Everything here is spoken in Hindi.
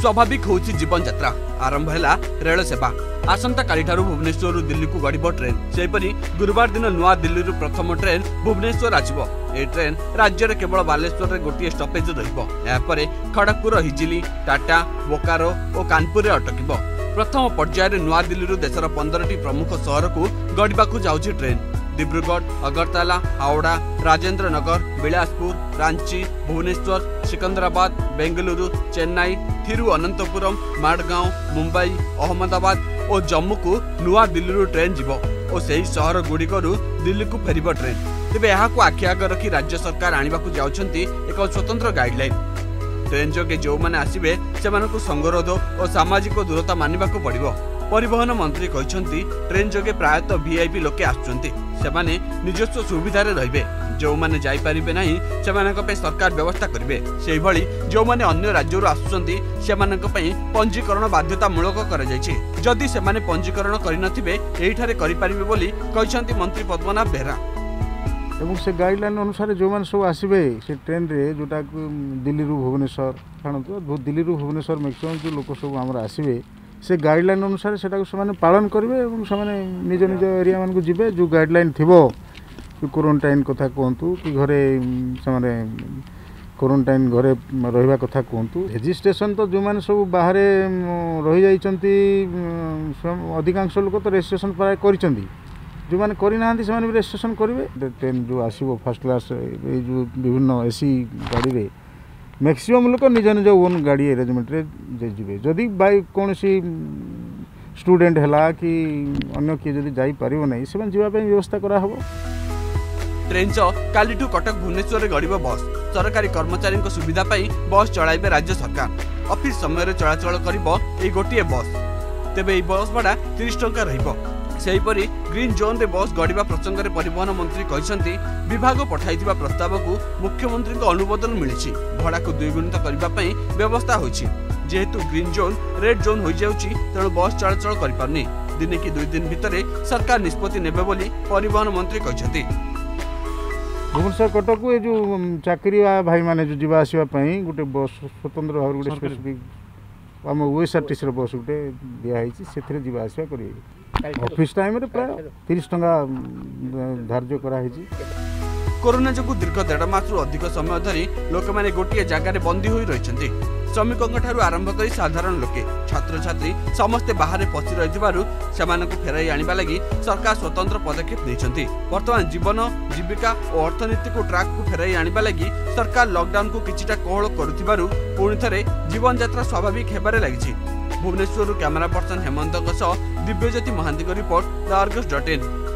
स्वाभाविक होउछि जीवन यात्रा। आरंभ है रेल सेवा। आसंता काली ठारू भुवनेश्वर दिल्ली को गड़ब ट्रेन। सेपरी गुरुवार दिन नुआ दिल्ली प्रथम ट्रेन भुवनेश्वर आसब। ए ट्रेन राज्य केवल बालेश्वर में गोटे स्टपेज रही खड़गपुर हिजिली टाटा बोकारो और कानपुर अटकब। प्रथम पर्यायर नुआ दिल्ली देशर 15 प्रमुख सहर को गड़ाकू जा ट्रेन। डिब्रुगढ़ अगरतला हावड़ा राजेंद्र नगर बिलासपुर रांची भुवनेश्वर सिकंदराबाद बेंगलुरु चेन्नई थिरुअनंतपुरम मडगांव मुंबई अहमदाबाद और जम्मू को नुआ दिल्ली ट्रेन जीव और सही शहर गुड़िकरू दिल्ली को फेरब ट्रेन। तेबे यहाँ को आखि आगे रखी राज्य सरकार आनिबाकु जाउछन्ती एक स्वतंत्र गाइडलाइन। ट्रेन जगे जो माने आसिबे सेमानकु संगरोध और सामाजिक दूरता मानिबाकु पड़िबो। परिवहन मंत्री कहते ट्रेन जगे प्रायतः वीआईपी लोके आसुचंती सेमाने निजस्व सुविधार रहिबे। जो माने जाई पारिबे नाही सेमानक पे सरकार व्यवस्था करिबे। सेहि भली जो माने अन्य राज्यरु आसुचंती सेमानक पई पंजीकरण बाध्यतामूलक करा जायछि। जदि सेमाने पंजीकरण करिनथिबे एहिठारे करि पारिबे बोली कहचंती मंत्री पद्मनाभ बेहरा। एवं से गाइडलाइन अनुसार जो मैंने सब आसबे से ट्रेन रे जोटा दिल्ली रु भुवनेश्वर छाणु दिल्ली रु भुवनेश्वर मैक्सीम जो लोक सब आम आसबे से गाइडलाइन अनुसार से पालन करेंगे और से निज निज एरिया मानक जीवे। जो गाइडलाइन थी क्वारंटाइन कथा कहतु कि घरे से क्वारंटाइन घरे रहा कथा कहतु। रेजिस्ट्रेशन तो जो मैंने सब बाहर रही जा अधिकांश लोक तो रेजिस्ट्रेशन प्राय कर जो मैंने करना से भी रेजिस्ट्रेशन करेंगे। ट्रेन जो आसो फर्स्ट क्लास ये जो विभिन्न एसी गाड़ी रे मैक्सिमम लोक निज निज ओन गाड़ी एरेंजमेंट रे जीवे। जदि बाय कौन स्टूडेंट है कि अगर किए जब जापारना से व्यवस्था करा हो। ट्रेन काली कटक भुवनेश्वर गड़ब बस। सरकारी कर्मचारी सुविधा पाई बस चलाइबे राज्य सरकार। ऑफिस समय चलाचल कर गोटे बस। तेबे बस भाड़ा 30 टंका रहिबो। सेहीपरी ग्रीन जोन रे बस गड़ा प्रसंग में परिवहन मंत्री कहते विभाग पठाई प्रस्ताव को मुख्यमंत्री अनुमोदन मिली भड़ा को द्विगुणित करने व्यवस्था होहेतु ग्रीन जोन रेड जोन हो जाए तेणु बस चलाचल कर दिने कि 2 दिन भितर सरकार निष्पत्ति नेबे बोली परिवहन मंत्री कहते। भुवनेश्वर कटक ये जो चाकरी भाई मैंने गोटे बस स्वतंत्र भाव गोटे स्पेसिफिक आम ओएसआरटीसी बस गोटे दिखाई से जावास करेंगे। ऑफिस टाइम रे प्राय 30 टंका धार्य कराई। कोरोना जो दीर्घ 1.5 मास अधिक समय धरी लोक मैंने गोटे जगार बंदी हो रही। श्रमिकों ठारू आरंभ कर साधारण लोके छात्र छात्री समस्ते बाहर पशि रही फेरई आने लगी सरकार स्वतंत्र पदक्षेप नहीं। बर्तमान जीवन जीविका और अर्थनीति को ट्रैक को फेरई आने लगी सरकार लॉकडाउन को किछिटा कोहल करुथिबारु पुणी थे जीवन यात्रा स्वाभाविक होबारे लगी। Bhubaneswar camera person Hemant Divyajyoti Mahanti report the argus.in।